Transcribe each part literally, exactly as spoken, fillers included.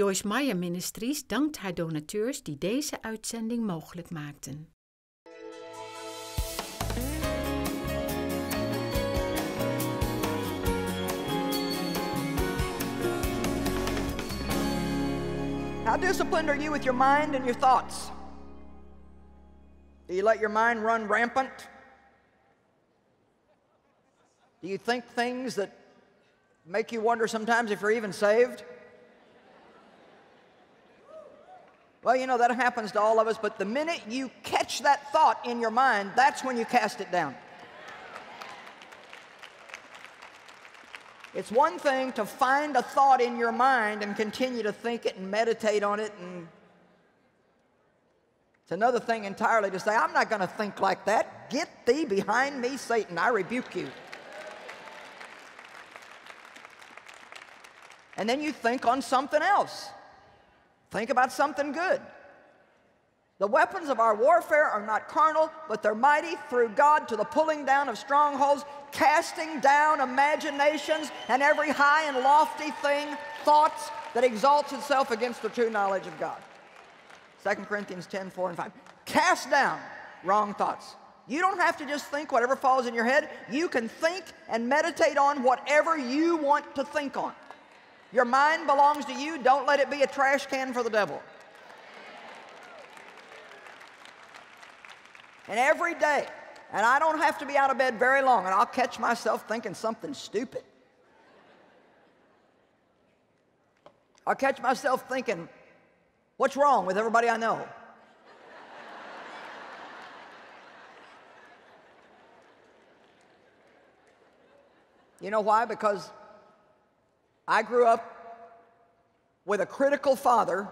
Joyce Meyer Ministries dankt haar donateurs die deze uitzending mogelijk maakten. How disciplined are you with your mind and your thoughts? Do you let your mind run rampant? Do you think things that make you wonder sometimes if you're even saved? Well, you know, that happens to all of us, but the minute you catch that thought in your mind, that's when you cast it down. It's one thing to find a thought in your mind and continue to think it and meditate on it. And it's another thing entirely to say, I'm not going to think like that. Get thee behind me, Satan. I rebuke you. And then you think on something else. Think about something good. The weapons of our warfare are not carnal, but they're mighty through God to the pulling down of strongholds, casting down imaginations and every high and lofty thing, thoughts that exalts itself against the true knowledge of God. Second Corinthians ten, four and five. Cast down wrong thoughts. You don't have to just think whatever falls in your head. You can think and meditate on whatever you want to think on. Your mind belongs to you. Don't let it be a trash can for the devil. And every day, and I don't have to be out of bed very long, and I'll catch myself thinking something stupid. I'll catch myself thinking, what's wrong with everybody I know? You know why? Because I grew up with a critical father,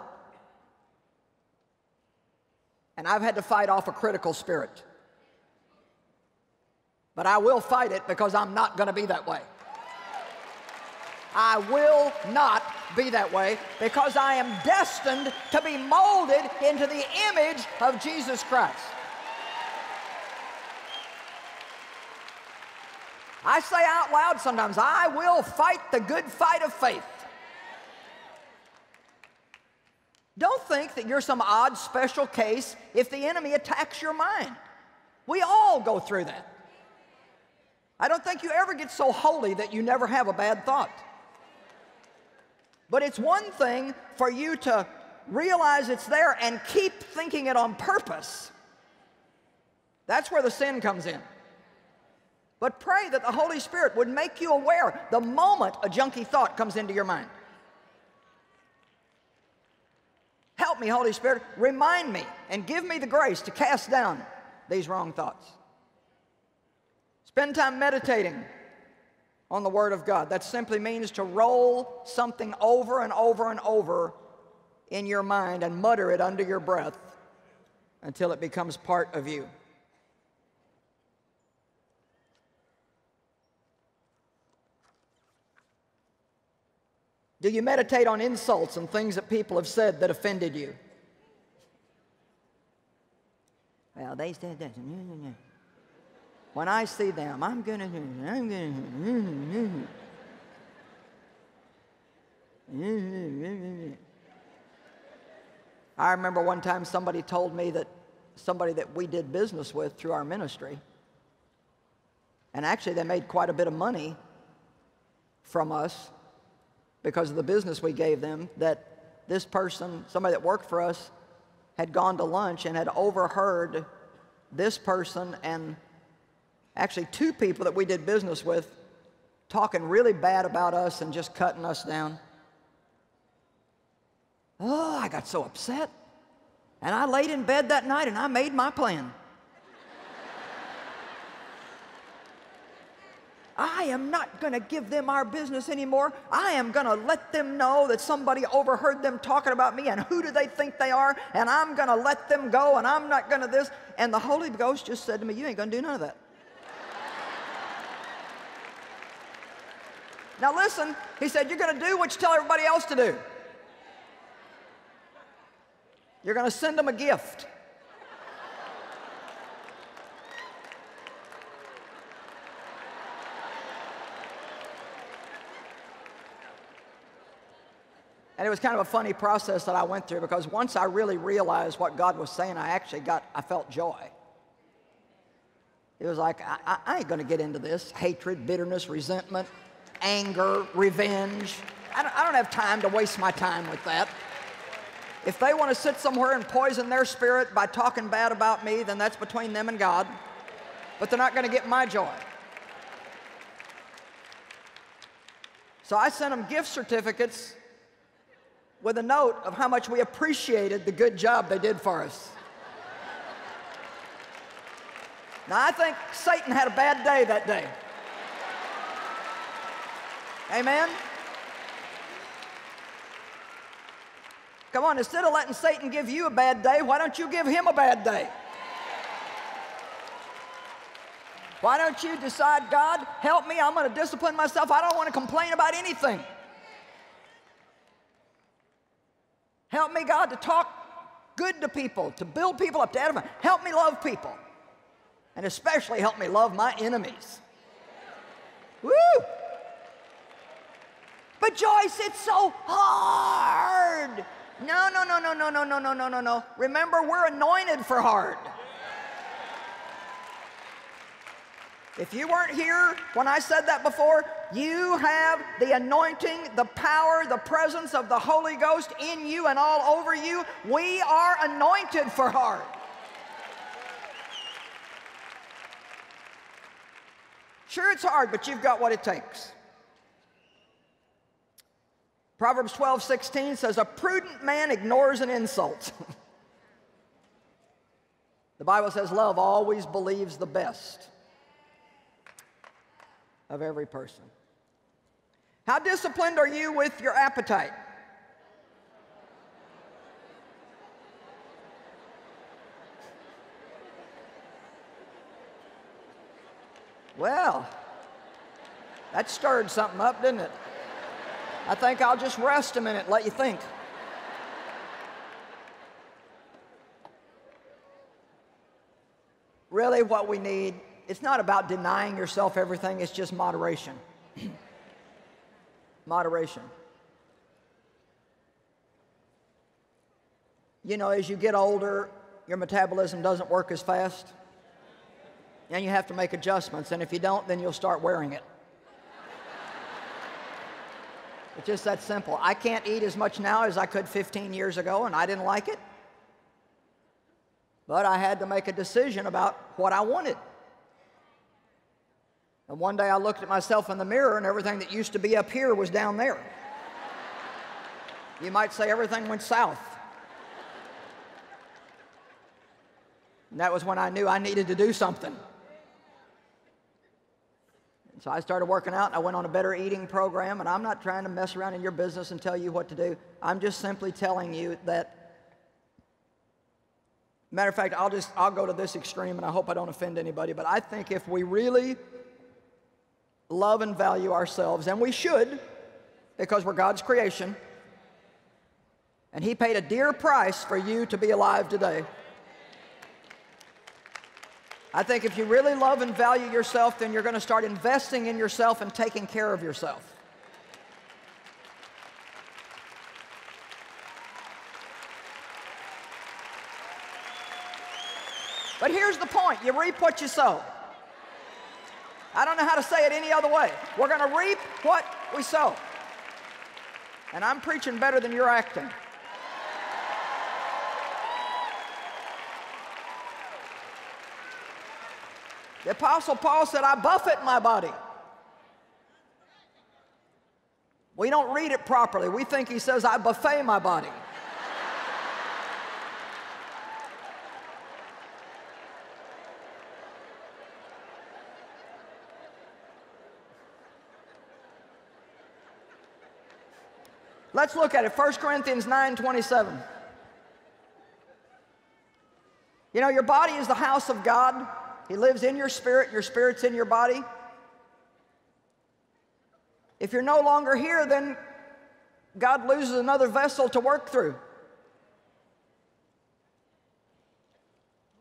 and I've had to fight off a critical spirit. But I will fight it because I'm not going to be that way. I will not be that way because I am destined to be molded into the image of Jesus Christ. I say out loud sometimes, I will fight the good fight of faith. Don't think that you're some odd special case if the enemy attacks your mind. We all go through that. I don't think you ever get so holy that you never have a bad thought. But it's one thing for you to realize it's there and keep thinking it on purpose. That's where the sin comes in. But pray that the Holy Spirit would make you aware the moment a junky thought comes into your mind. Help me, Holy Spirit, remind me and give me the grace to cast down these wrong thoughts. Spend time meditating on the Word of God. That simply means to roll something over and over and over in your mind and mutter it under your breath until it becomes part of you. Do you meditate on insults and things that people have said that offended you? Well, they said that. When I see them, I'm going to, I'm going to. I remember one time somebody told me that somebody that we did business with through our ministry, and actually they made quite a bit of money from us, because of the business we gave them, that this person, somebody that worked for us, had gone to lunch and had overheard this person and actually two people that we did business with talking really bad about us and just cutting us down. Oh, I got so upset. And I laid in bed that night and I made my plan. I am not going to give them our business anymore. I am going to let them know that somebody overheard them talking about me, and who do they think they are, and I'm going to let them go, and I'm not going to this. And the Holy Ghost just said to me, you ain't going to do none of that. Now listen, he said, you're going to do what you tell everybody else to do. You're going to send them a gift. And it was kind of a funny process that I went through, because once I really realized what God was saying, I actually got, I felt joy. It was like, I, I ain't going to get into this. Hatred, bitterness, resentment, anger, revenge. I don't, I don't have time to waste my time with that. If they want to sit somewhere and poison their spirit by talking bad about me, then that's between them and God. But they're not going to get my joy. So I sent them gift certificates with a note of how much we appreciated the good job they did for us. Now, I think Satan had a bad day that day. Amen? Come on, instead of letting Satan give you a bad day, why don't you give him a bad day? Why don't you decide, God, help me, I'm going to discipline myself. I don't want to complain about anything. Help me, God, to talk good to people, to build people up, to edify. Help me love people. And especially help me love my enemies. Woo! But Joyce, it's so hard. No, no, no, no, no, no, no, no, no, no, no. Remember, we're anointed for hard. If you weren't here when I said that before, you have the anointing, the power, the presence of the Holy Ghost in you and all over you. We are anointed for hard. Sure, it's hard, but you've got what it takes. Proverbs twelve sixteen says, a prudent man ignores an insult. The Bible says, love always believes the best of every person. How disciplined are you with your appetite? Well, that stirred something up, didn't it? I think I'll just rest a minute, let you think. Really, what we need, it's not about denying yourself everything, it's just moderation. Moderation. You know, as you get older, your metabolism doesn't work as fast. And you have to make adjustments, and if you don't, then you'll start wearing it. It's just that simple. I can't eat as much now as I could fifteen years ago, and I didn't like it. But I had to make a decision about what I wanted. And one day I looked at myself in the mirror, and everything that used to be up here was down there. You might say everything went south. And that was when I knew I needed to do something. And so I started working out, and I went on a better eating program, and I'm not trying to mess around in your business and tell you what to do. I'm just simply telling you that, matter of fact, I'll just, I'll go to this extreme, and I hope I don't offend anybody, but I think if we really love and value ourselves, and we should, because we're God's creation, and He paid a dear price for you to be alive today. I think if you really love and value yourself, then you're going to start investing in yourself and taking care of yourself. But here's the point. You reap what you sow. I don't know how to say it any other way. We're going to reap what we sow. And I'm preaching better than you're acting. The Apostle Paul said, I buffet my body. We don't read it properly. We think he says, I buffet my body. Let's look at it. First Corinthians nine twenty-seven. You know, your body is the house of God. He lives in your spirit, your spirit's in your body. If you're no longer here, then God loses another vessel to work through.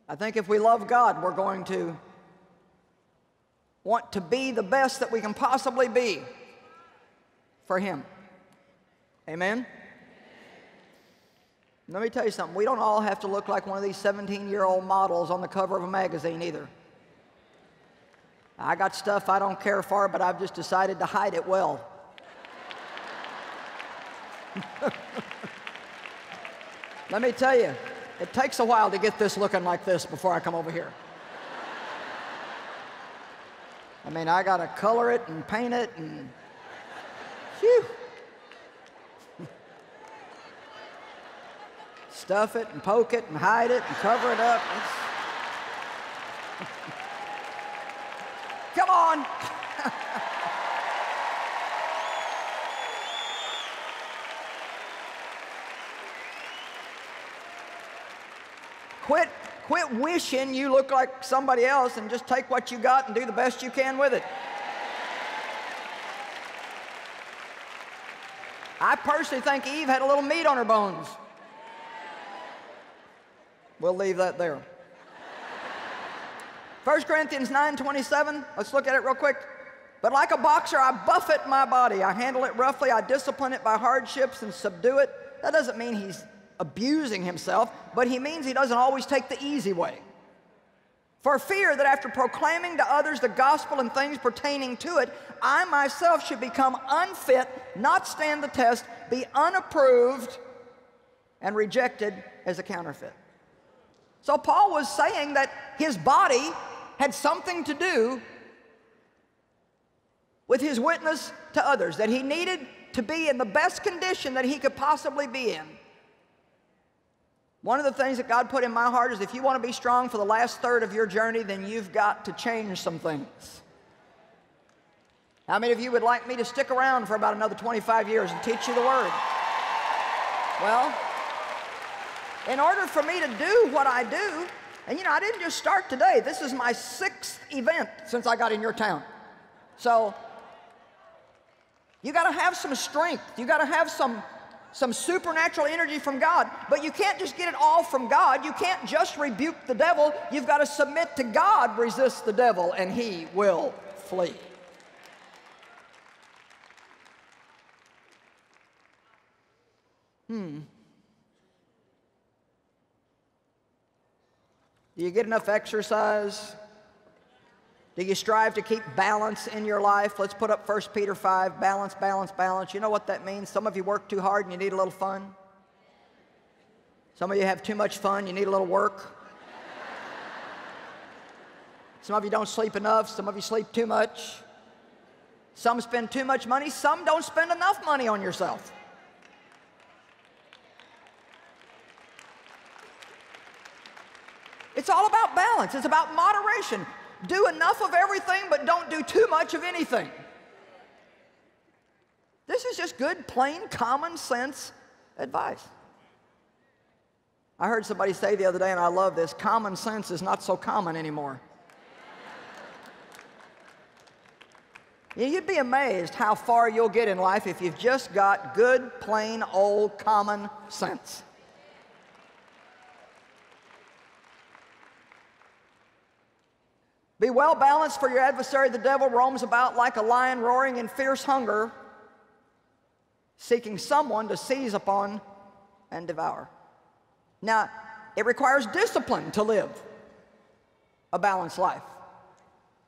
I think if we love God, we're going to want to be the best that we can possibly be for Him. Amen? Let me tell you something. We don't all have to look like one of these seventeen-year-old models on the cover of a magazine either. I got stuff I don't care for, but I've just decided to hide it well. Let me tell you, it takes a while to get this looking like this before I come over here. I mean, I got to color it and paint it and phew. Stuff it and poke it and hide it and cover it up. Come on. Quit, quit wishing you look like somebody else and just take what you got and do the best you can with it. I personally think Eve had a little meat on her bones. We'll leave that there. First Corinthians nine twenty-seven, let's look at it real quick. But like a boxer, I buffet my body. I handle it roughly. I discipline it by hardships and subdue it. That doesn't mean he's abusing himself, but he means he doesn't always take the easy way. For fear that after proclaiming to others the gospel and things pertaining to it, I myself should become unfit, not stand the test, be unapproved, and rejected as a counterfeit. So Paul was saying that his body had something to do with his witness to others, that he needed to be in the best condition that he could possibly be in. One of the things that God put in my heart is if you want to be strong for the last third of your journey, then you've got to change some things. How many of you would like me to stick around for about another twenty-five years and teach you the Word? Well, in order for me to do what I do, and you know, I didn't just start today. This is my sixth event since I got in your town. So you got to have some strength. You got to have some, some supernatural energy from God. But you can't just get it all from God. You can't just rebuke the devil. You've got to submit to God, resist the devil, and he will flee. Hmm. Do you get enough exercise? Do you strive to keep balance in your life? Let's put up First Peter five, balance, balance, balance. You know what that means? Some of you work too hard and you need a little fun. Some of you have too much fun, you need a little work. Some of you don't sleep enough, some of you sleep too much. Some spend too much money, some don't spend enough money on yourself. It's all about balance. It's about moderation. Do enough of everything, but don't do too much of anything. This is just good, plain, common sense advice. I heard somebody say the other day, and I love this, common sense is not so common anymore. You'd be amazed how far you'll get in life if you've just got good, plain, old, common sense. Be well balanced, for your adversary the devil roams about like a lion roaring in fierce hunger, seeking someone to seize upon and devour. Now, it requires discipline to live a balanced life.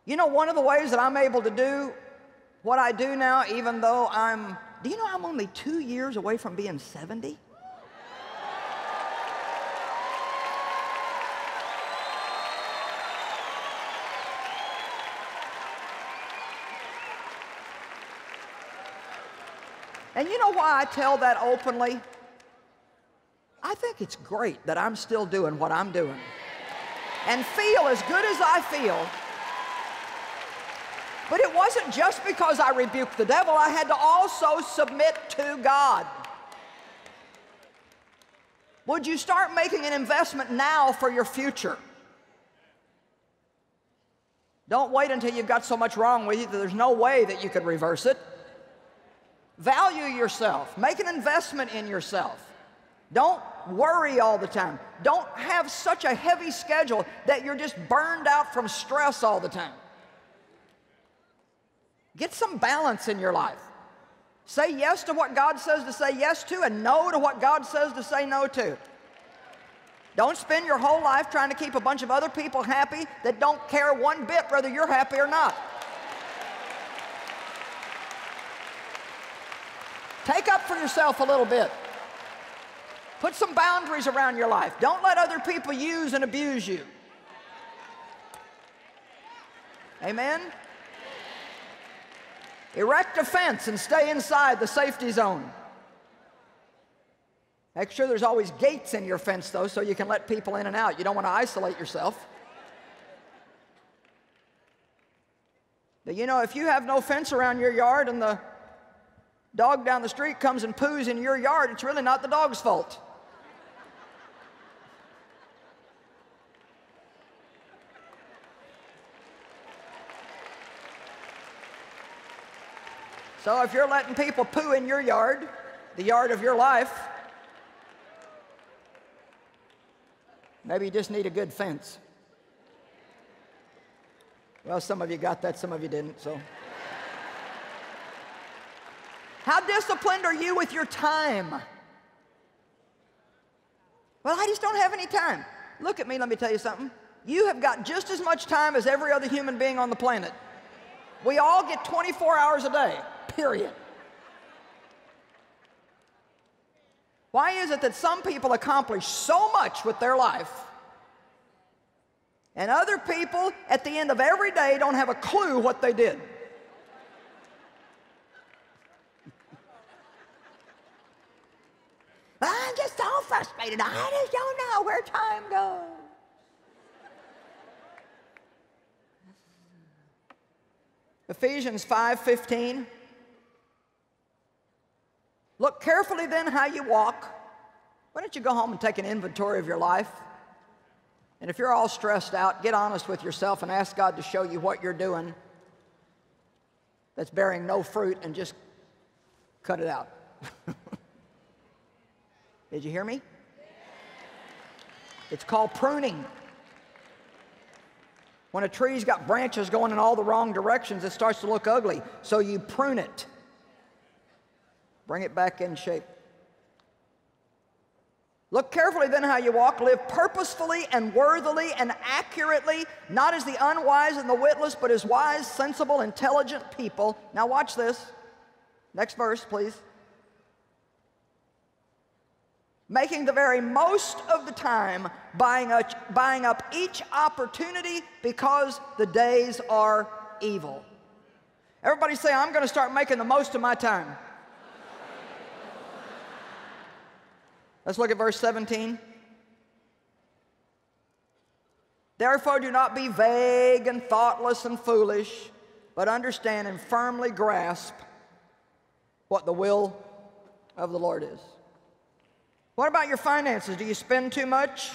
You know, one of the ways that I'm able to do what I do now, even though I'm, do you know I'm only two years away from being seventy? And you know why I tell that openly? I think it's great that I'm still doing what I'm doing and feel as good as I feel. But it wasn't just because I rebuked the devil. I had to also submit to God. Would you start making an investment now for your future? Don't wait until you've got so much wrong with you that there's no way that you could reverse it. Value yourself. Make an investment in yourself. Don't worry all the time. Don't have such a heavy schedule that you're just burned out from stress all the time. Get some balance in your life. Say yes to what God says to say yes to and no to what God says to say no to. Don't spend your whole life trying to keep a bunch of other people happy that don't care one bit whether you're happy or not. Take up for yourself a little bit. Put some boundaries around your life. Don't let other people use and abuse you. Amen? Erect a fence and stay inside the safety zone. Make sure there's always gates in your fence, though, so you can let people in and out. You don't want to isolate yourself. But, you know, if you have no fence around your yard and the dog down the street comes and poos in your yard, it's really not the dog's fault. So if you're letting people poo in your yard, the yard of your life, maybe you just need a good fence. Well, some of you got that, some of you didn't, so. How disciplined are you with your time? Well, I just don't have any time. Look at me, let me tell you something. You have got just as much time as every other human being on the planet. We all get twenty-four hours a day, period. Why is it that some people accomplish so much with their life and other people at the end of every day don't have a clue what they did? I'm just so frustrated. I just don't know where time goes. Ephesians five fifteen. Look carefully then how you walk. Why don't you go home and take an inventory of your life? And if you're all stressed out, get honest with yourself and ask God to show you what you're doing that's bearing no fruit, and just cut it out. Did you hear me? It's called pruning. When a tree's got branches going in all the wrong directions, it starts to look ugly. So you prune it. Bring it back in shape. Look carefully then how you walk. Live purposefully and worthily and accurately, not as the unwise and the witless, but as wise, sensible, intelligent people. Now watch this. Next verse, please. Making the very most of the time, buying up, buying up each opportunity, because the days are evil. Everybody say, I'm going to start making the most of my time. Let's look at verse seventeen. Therefore do not be vague and thoughtless and foolish, but understand and firmly grasp what the will of the Lord is. What about your finances? Do you spend too much?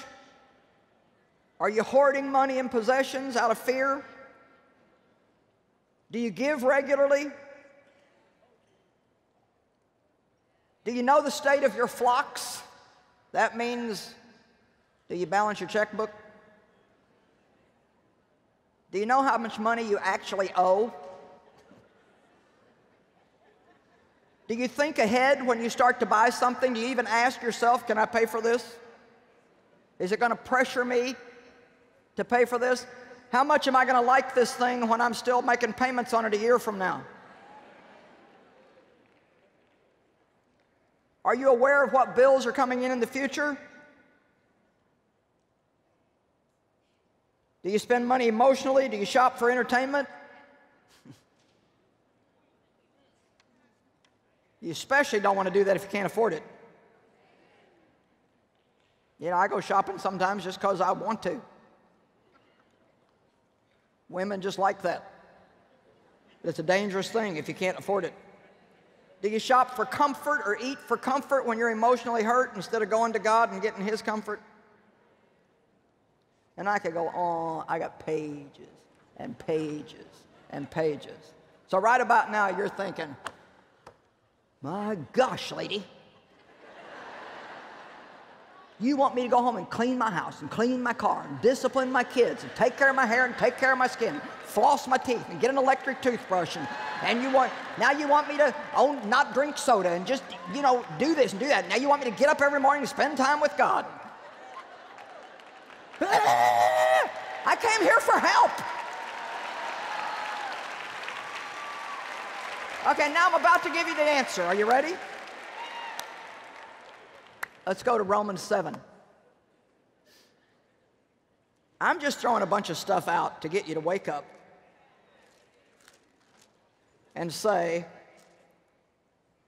Are you hoarding money and possessions out of fear? Do you give regularly? Do you know the state of your flocks? That means, do you balance your checkbook? Do you know how much money you actually owe? Do you think ahead when you start to buy something? Do you even ask yourself, can I pay for this? Is it going to pressure me to pay for this? How much am I going to like this thing when I'm still making payments on it a year from now? Are you aware of what bills are coming in in the future? Do you spend money emotionally? Do you shop for entertainment? You especially don't want to do that if you can't afford it. You know, I go shopping sometimes just because I want to. Women just like that. But it's a dangerous thing if you can't afford it. Do you shop for comfort or eat for comfort when you're emotionally hurt instead of going to God and getting His comfort? And I could go on. I got pages and pages and pages. So right about now you're thinking, my gosh, lady, you want me to go home and clean my house and clean my car and discipline my kids and take care of my hair and take care of my skin, floss my teeth and get an electric toothbrush, and, and you want, now you want me to own, not drink soda and just, you know, do this and do that. Now you want me to get up every morning and spend time with God. I came here for help. Okay, now I'm about to give you the answer. Are you ready? Let's go to Romans seven. I'm just throwing a bunch of stuff out to get you to wake up and say,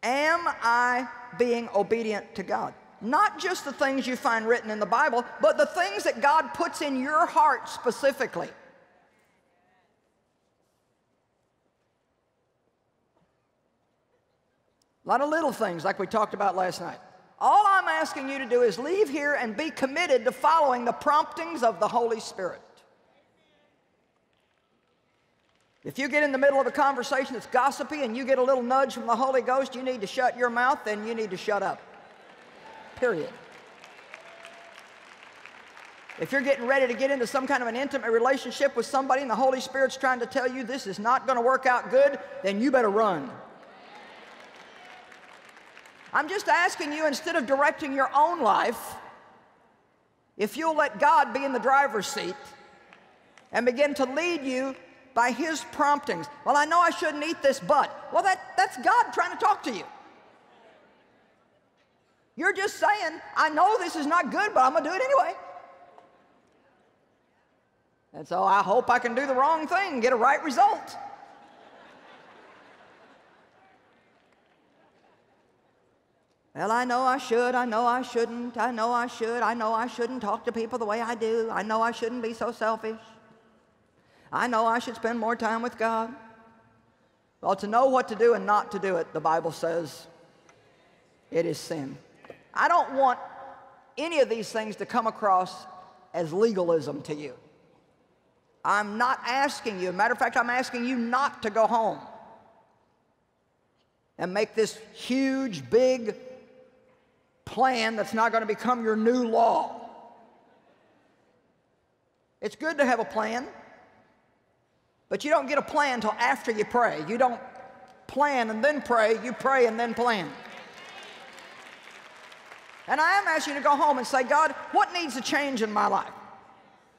am I being obedient to God? Not just the things you find written in the Bible, but the things that God puts in your heart specifically. A lot of little things like we talked about last night. All I'm asking you to do is leave here and be committed to following the promptings of the Holy Spirit. If you get in the middle of a conversation that's gossipy and you get a little nudge from the Holy Ghost, you need to shut your mouth, then you need to shut up. Period. If you're getting ready to get into some kind of an intimate relationship with somebody and the Holy Spirit's trying to tell you this is not going to work out good, then you better run. I'm just asking you, instead of directing your own life, if you'll let God be in the driver's seat and begin to lead you by His promptings. Well, I know I shouldn't eat this, but. Well, that, that's God trying to talk to you. You're just saying, I know this is not good, but I'm going to do it anyway. And so I hope I can do the wrong thing and get a right result. Well, I know I should, I know I shouldn't, I know I should, I know I shouldn't talk to people the way I do, I know I shouldn't be so selfish, I know I should spend more time with God. Well, to know what to do and not to do it, the Bible says, it is sin. I don't want any of these things to come across as legalism to you. I'm not asking you, matter of fact, I'm asking you not to go home and make this huge, big plan that's not going to become your new law. It's good to have a plan, but you don't get a plan until after you pray. You don't plan and then pray. You pray and then plan. And I am asking you to go home and say, God, what needs to change in my life?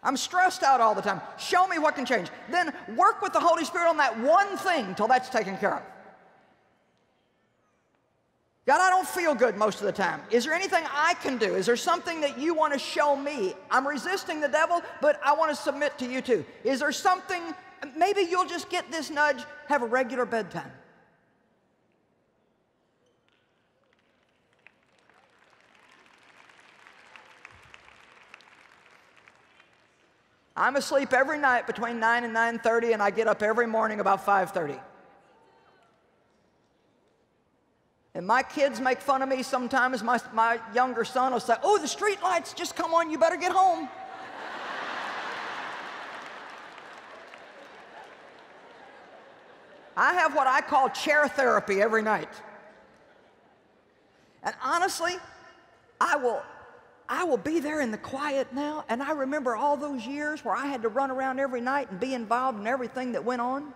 I'm stressed out all the time. Show me what can change. Then work with the Holy Spirit on that one thing till that's taken care of. God, I don't feel good most of the time. Is there anything I can do? Is there something that you want to show me? I'm resisting the devil, but I want to submit to you too. Is there something, maybe you'll just get this nudge, have a regular bedtime. I'm asleep every night between nine and nine thirty, and I get up every morning about five thirty. And my kids make fun of me sometimes. My, my younger son will say, oh, the street lights just come on. You better get home. I have what I call chair therapy every night. And honestly, I will... I will be there in the quiet now, and I remember all those years where I had to run around every night and be involved in everything that went on.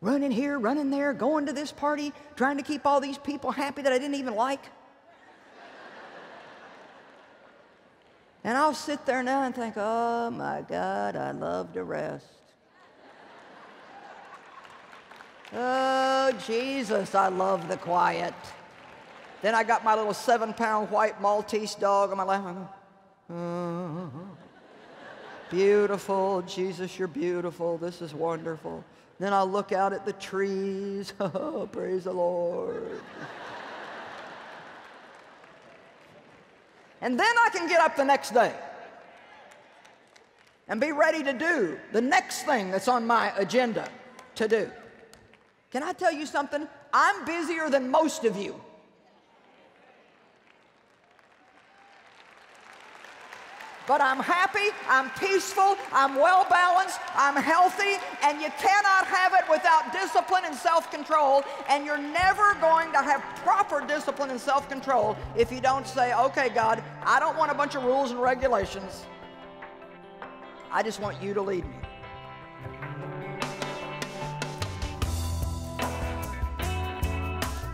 Running here, running there, going to this party, trying to keep all these people happy that I didn't even like. And I'll sit there now and think, oh my God, I love to rest. Oh Jesus, I love the quiet. Then I got my little seven-pound white Maltese dog on my lap. Oh, beautiful, Jesus, you're beautiful. This is wonderful. Then I look out at the trees. Oh, praise the Lord. And then I can get up the next day and be ready to do the next thing that's on my agenda to do. Can I tell you something? I'm busier than most of you. But I'm happy, I'm peaceful, I'm well-balanced, I'm healthy, and you cannot have it without discipline and self-control, and you're never going to have proper discipline and self-control if you don't say, okay, God, I don't want a bunch of rules and regulations. I just want you to lead me.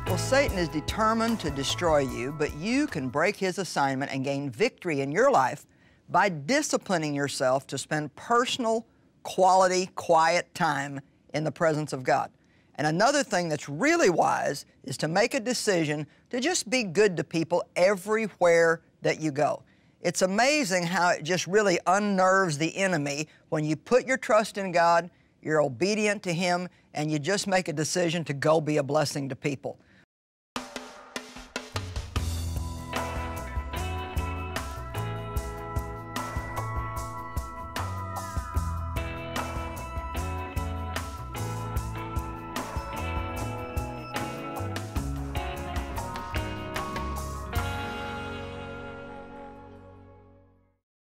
Well, Satan is determined to destroy you, but you can break his assignment and gain victory in your life by disciplining yourself to spend personal, quality, quiet time in the presence of God. And another thing that's really wise is to make a decision to just be good to people everywhere that you go. It's amazing how it just really unnerves the enemy when you put your trust in God, you're obedient to Him, and you just make a decision to go be a blessing to people.